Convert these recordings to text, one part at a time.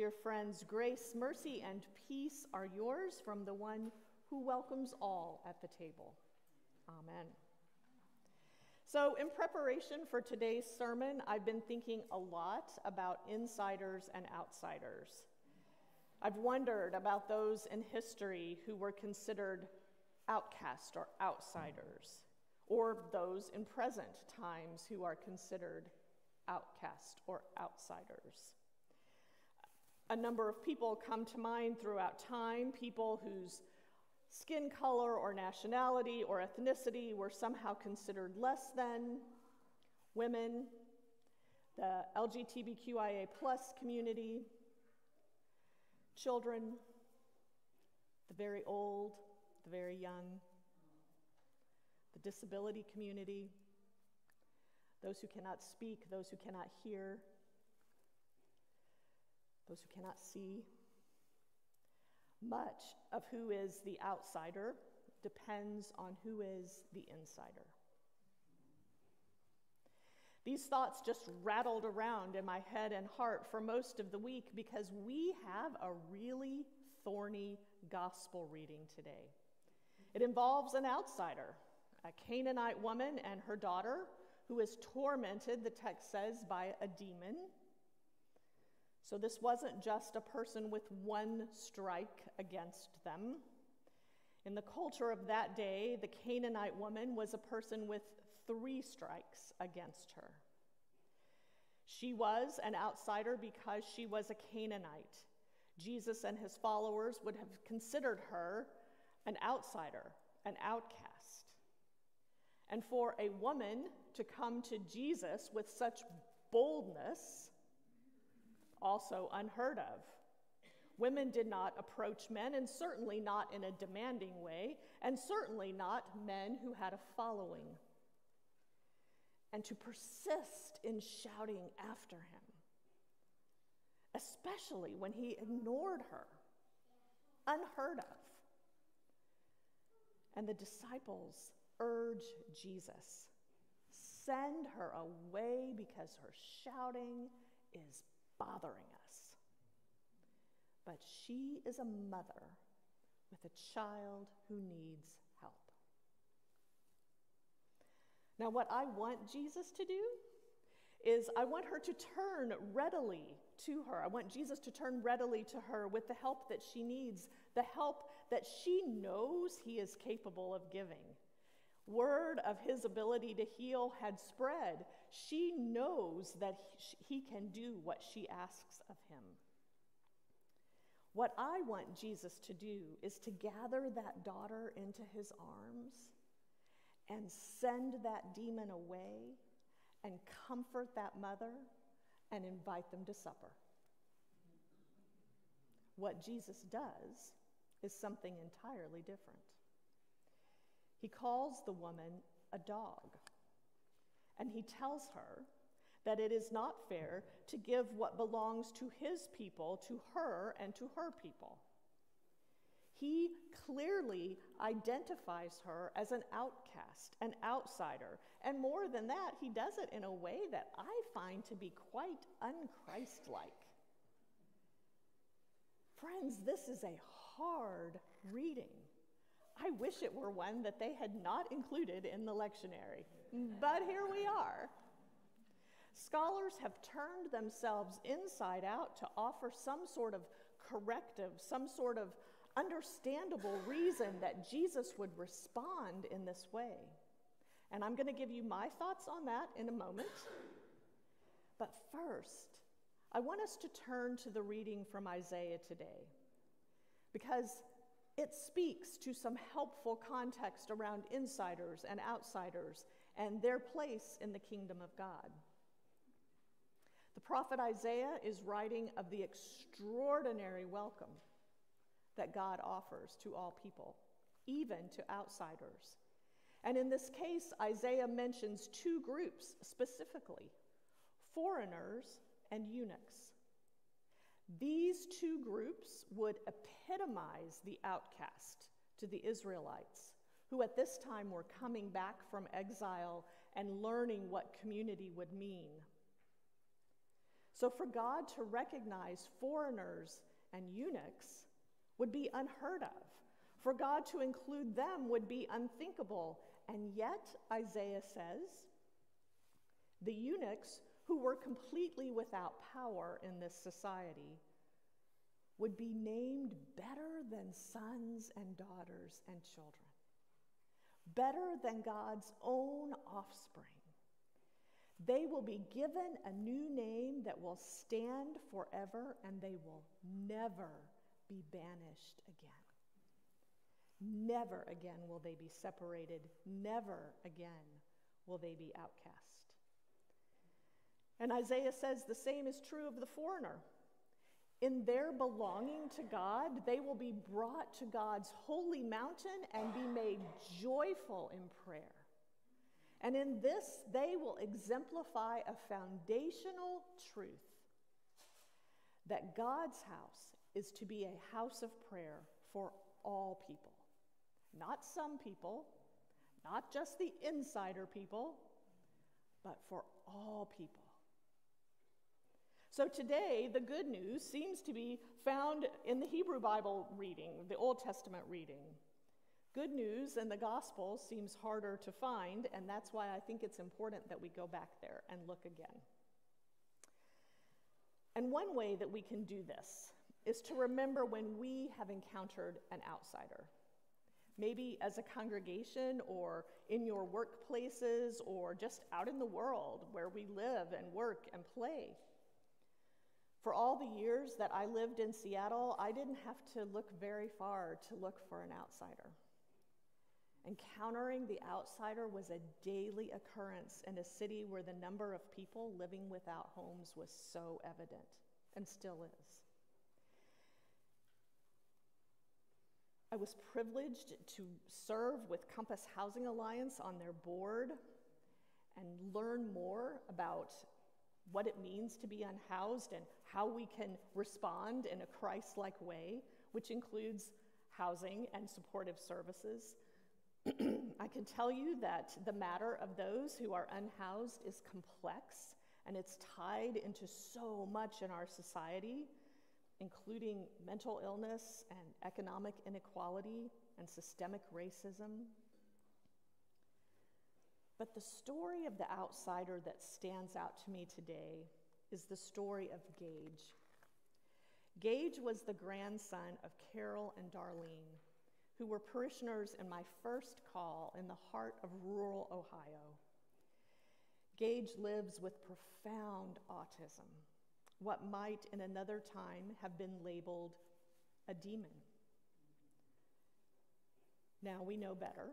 Dear friends, grace, mercy, and peace are yours from the one who welcomes all at the table. Amen. So in preparation for today's sermon, I've been thinking a lot about insiders and outsiders. I've wondered about those in history who were considered outcasts or outsiders, or those in present times who are considered outcasts or outsiders. A number of people come to mind throughout time, people whose skin color or nationality or ethnicity were somehow considered less than, women, the LGBTQIA+ community, children, the very old, the very young, the disability community, those who cannot speak, those who cannot hear, those who cannot see. Much of who is the outsider depends on who is the insider. These thoughts just rattled around in my head and heart for most of the week because we have a really thorny gospel reading today. It involves an outsider, a Canaanite woman and her daughter, who is tormented, the text says, by a demon. So this wasn't just a person with one strike against them. In the culture of that day, the Canaanite woman was a person with 3 strikes against her. She was an outsider because she was a Canaanite. Jesus and his followers would have considered her an outsider, an outcast. And for a woman to come to Jesus with such boldness, also unheard of. Women did not approach men, and certainly not in a demanding way, and certainly not men who had a following. And to persist in shouting after him, especially when he ignored her, unheard of. And the disciples urge Jesus, send her away because her shouting is bothering us. But she is a mother with a child who needs help. Now, what I want Jesus to do is I want her to turn readily to her. I want Jesus to turn readily to her with the help that she needs, the help that she knows he is capable of giving. Word of his ability to heal had spread. She knows that he can do what she asks of him. What I want Jesus to do is to gather that daughter into his arms and send that demon away and comfort that mother and invite them to supper. What Jesus does is something entirely different. He calls the woman a dog, and he tells her that it is not fair to give what belongs to his people to her and to her people. He clearly identifies her as an outcast, an outsider, and more than that, he does it in a way that I find to be quite un-Christ-like. Friends, this is a hard reading. I wish it were one that they had not included in the lectionary, but here we are. Scholars have turned themselves inside out to offer some sort of corrective, some sort of understandable reason that Jesus would respond in this way. And I'm going to give you my thoughts on that in a moment. But first, I want us to turn to the reading from Isaiah today, because it speaks to some helpful context around insiders and outsiders and their place in the kingdom of God. The prophet Isaiah is writing of the extraordinary welcome that God offers to all people, even to outsiders. And in this case, Isaiah mentions 2 groups specifically, foreigners and eunuchs. These 2 groups would epitomize the outcast to the Israelites, who at this time were coming back from exile and learning what community would mean. So for God to recognize foreigners and eunuchs would be unheard of. For God to include them would be unthinkable. And yet, Isaiah says, the eunuchs, who were completely without power in this society, would be named better than sons and daughters and children, better than God's own offspring. They will be given a new name that will stand forever, and they will never be banished again. Never again will they be separated. Never again will they be outcast. And Isaiah says the same is true of the foreigner. In their belonging to God, they will be brought to God's holy mountain and be made joyful in prayer. And in this, they will exemplify a foundational truth that God's house is to be a house of prayer for all people. Not some people, not just the insider people, but for all people. So today, the good news seems to be found in the Hebrew Bible reading, the Old Testament reading. Good news in the gospel seems harder to find, and that's why I think it's important that we go back there and look again. And one way that we can do this is to remember when we have encountered an outsider. Maybe as a congregation or in your workplaces or just out in the world where we live and work and play. For all the years that I lived in Seattle, I didn't have to look very far to look for an outsider. Encountering the outsider was a daily occurrence in a city where the number of people living without homes was so evident, and still is. I was privileged to serve with Compass Housing Alliance on their board and learn more about what it means to be unhoused and how we can respond in a Christ-like way, which includes housing and supportive services. I can tell you that the matter of those who are unhoused is complex, and it's tied into so much in our society, including mental illness and economic inequality and systemic racism. But the story of the outsider that stands out to me today is the story of Gage. Gage was the grandson of Carol and Darlene, who were parishioners in my first call in the heart of rural Ohio. Gage lives with profound autism, what might in another time have been labeled a demon. Now we know better.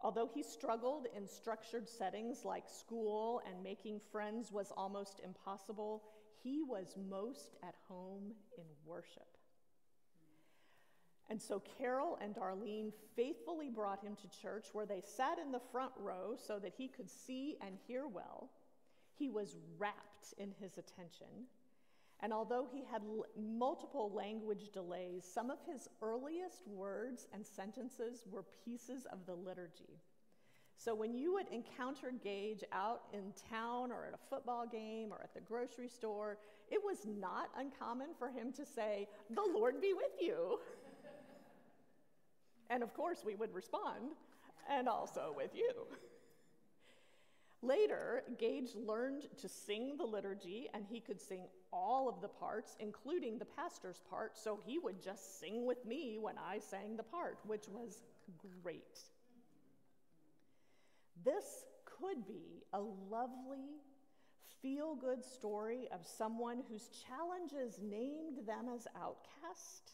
Although he struggled in structured settings like school and making friends was almost impossible, he was most at home in worship. And so Carol and Darlene faithfully brought him to church, where they sat in the front row so that he could see and hear well. He was rapt in his attention. And although he had multiple language delays, some of his earliest words and sentences were pieces of the liturgy. So when you would encounter Gage out in town or at a football game or at the grocery store, it was not uncommon for him to say, "The Lord be with you." And of course we would respond, "And also with you." Later, Gage learned to sing the liturgy, and he could sing all of the parts, including the pastor's part, so he would just sing with me when I sang the part, which was great. This could be a lovely, feel-good story of someone whose challenges named them as outcast.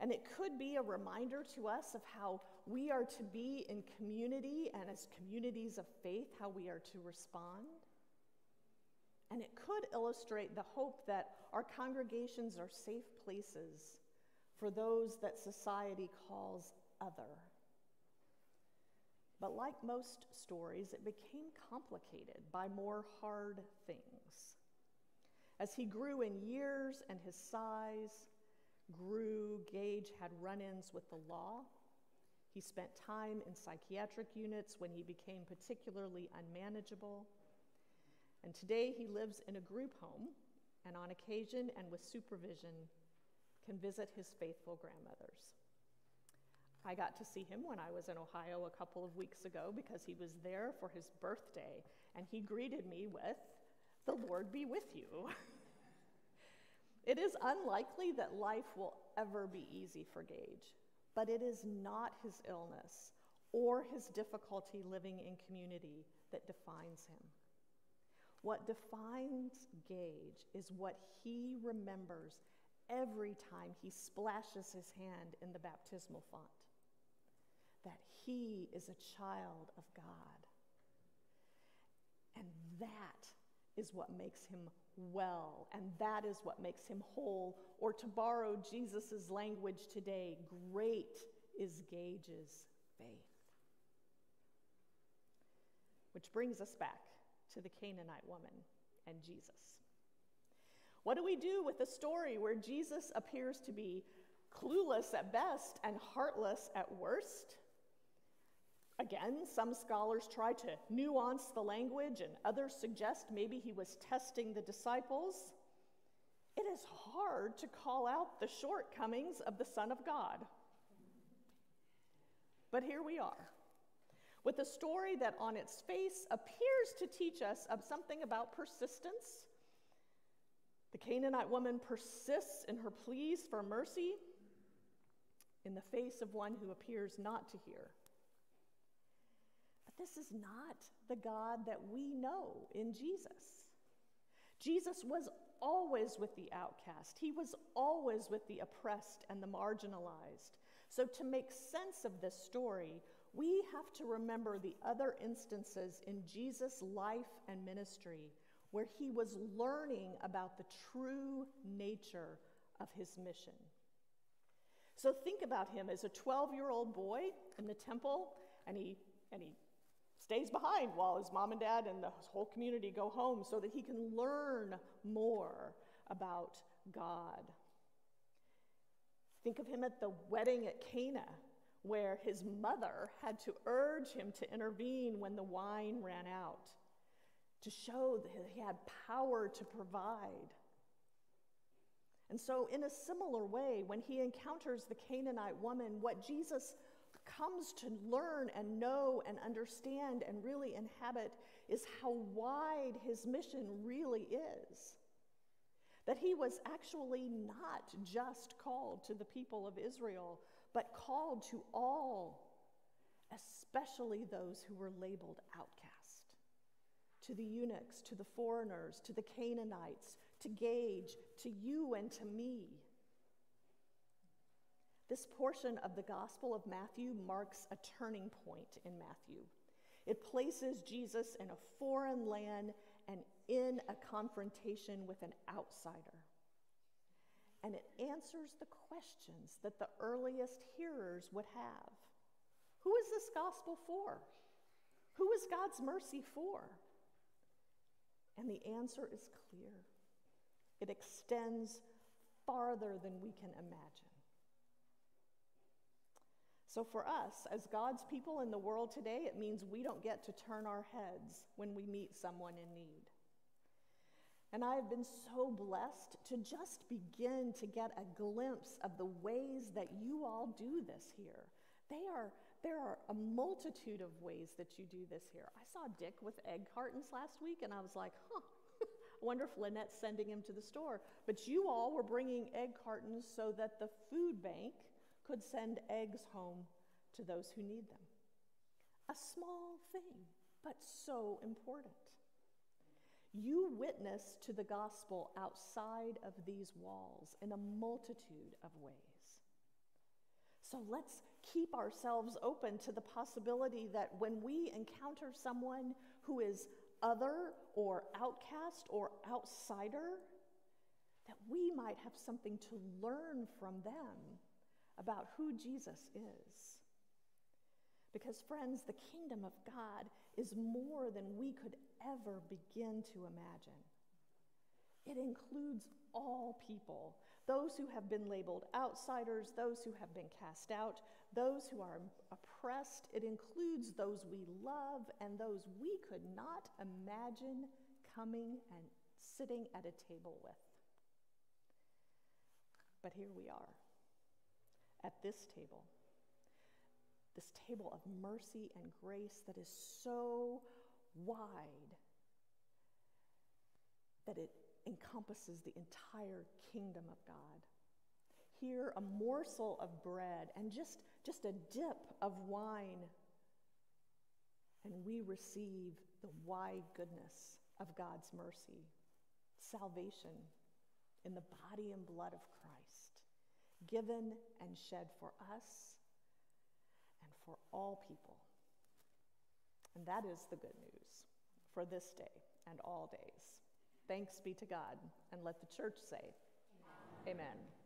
And it could be a reminder to us of how we are to be in community, and as communities of faith, how we are to respond. And it could illustrate the hope that our congregations are safe places for those that society calls other. But like most stories, it became complicated by more hard things. As he grew in years and his size grew, Gage had run-ins with the law. He spent time in psychiatric units when he became particularly unmanageable. And today he lives in a group home, and on occasion and with supervision can visit his faithful grandmothers. I got to see him when I was in Ohio a couple of weeks ago because he was there for his birthday, and he greeted me with, "The Lord be with you." It is unlikely that life will ever be easy for Gage, but it is not his illness or his difficulty living in community that defines him. What defines Gage is what he remembers every time he splashes his hand in the baptismal font, that he is a child of God. And that is what makes him well, and that is what makes him whole, or to borrow Jesus's language today, great is Gage's faith. Which brings us back to the Canaanite woman and Jesus. What do we do with a story where Jesus appears to be clueless at best and heartless at worst? Again, some scholars try to nuance the language, and others suggest maybe he was testing the disciples. It is hard to call out the shortcomings of the Son of God. But here we are, with a story that on its face appears to teach us of something about persistence. The Canaanite woman persists in her pleas for mercy in the face of one who appears not to hear. But this is not the God that we know in Jesus. Jesus was always with the outcast. He was always with the oppressed and the marginalized. So to make sense of this story, we have to remember the other instances in Jesus' life and ministry where he was learning about the true nature of his mission. So think about him as a 12-year-old boy in the temple, and he stays behind while his mom and dad and the whole community go home so that he can learn more about God. Think of him at the wedding at Cana, where his mother had to urge him to intervene when the wine ran out, to show that he had power to provide. And so in a similar way, when he encounters the Canaanite woman, what Jesus comes to learn and know and understand and really inhabit is how wide his mission really is. That he was actually not just called to the people of Israel, but called to all, especially those who were labeled outcasts. To the eunuchs, to the foreigners, to the Canaanites, to Gage, to you and to me. This portion of the Gospel of Matthew marks a turning point in Matthew. It places Jesus in a foreign land and in a confrontation with an outsider. And it answers the questions that the earliest hearers would have. Who is this gospel for? Who is God's mercy for? And the answer is clear. It extends farther than we can imagine. So for us, as God's people in the world today, it means we don't get to turn our heads when we meet someone in need. And I have been so blessed to just begin to get a glimpse of the ways that you all do this here. There are a multitude of ways that you do this here. I saw Dick with egg cartons last week, and I was like, I wonder if Lynette's sending him to the store. But you all were bringing egg cartons so that the food bank could send eggs home to those who need them. A small thing, but so important. You witness to the gospel outside of these walls in a multitude of ways. So let's keep ourselves open to the possibility that when we encounter someone who is other or outcast or outsider, that we might have something to learn from them about who Jesus is. Because friends, the kingdom of God is more than we could ever begin to imagine. It includes all people, those who have been labeled outsiders, those who have been cast out, those who are oppressed. It includes those we love and those we could not imagine coming and sitting at a table with. But here we are at this table of mercy and grace that is so wide that it encompasses the entire kingdom of God. Here, a morsel of bread and just a dip of wine, and we receive the wide goodness of God's mercy, salvation in the body and blood of Christ, given and shed for us and for all people. And that is the good news for this day and all days. Thanks be to God, and let the church say, Amen. Amen.